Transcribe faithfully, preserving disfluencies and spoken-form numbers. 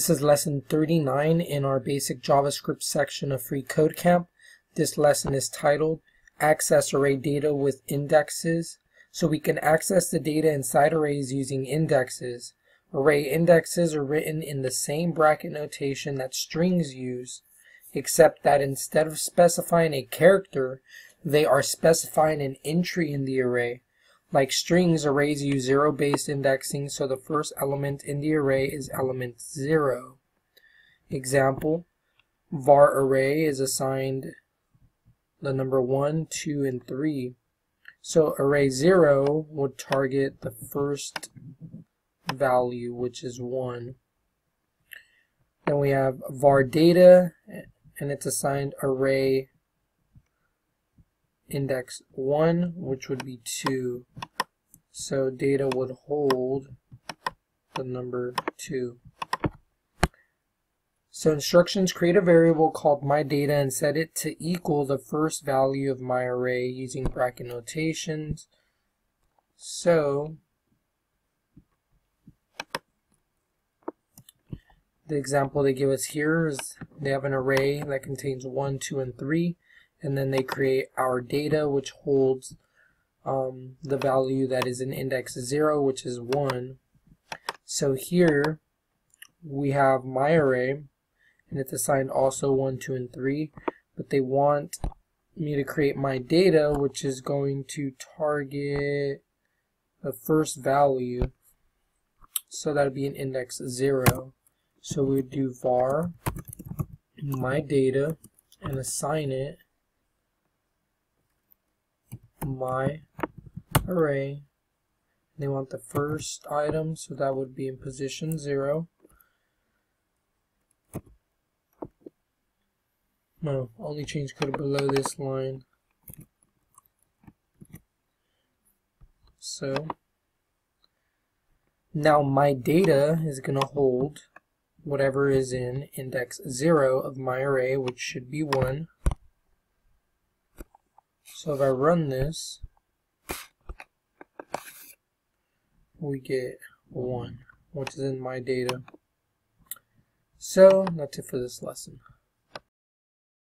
This is lesson thirty-nine in our basic JavaScript section of FreeCodeCamp. This lesson is titled Access Array Data with Indexes. So we can access the data inside arrays using indexes. Array indexes are written in the same bracket notation that strings use, except that instead of specifying a character, they are specifying an entry in the array. Like strings, arrays use zero-based indexing, so the first element in the array is element zero. Example, var array is assigned the number one, two, and three. So array zero would target the first value, which is one. Then we have var data, and it's assigned array index one, which would be two. So data would hold the number two. So instructions create a variable called myData and set it to equal the first value of my array using bracket notations. So the example they give us here is they have an array that contains one, two, and three. And then they create our data, which holds um, the value that is in index zero, which is one. So here we have my array, and it's assigned also one, two, and three. But they want me to create my data, which is going to target the first value. So that would be an index zero. So we would do var my data and assign it my array. They want the first item, so that would be in position zero. No, only change code below this line. So now my data is going to hold whatever is in index zero of my array, which should be one. So if I run this, we get one, which is in my data. So that's it for this lesson.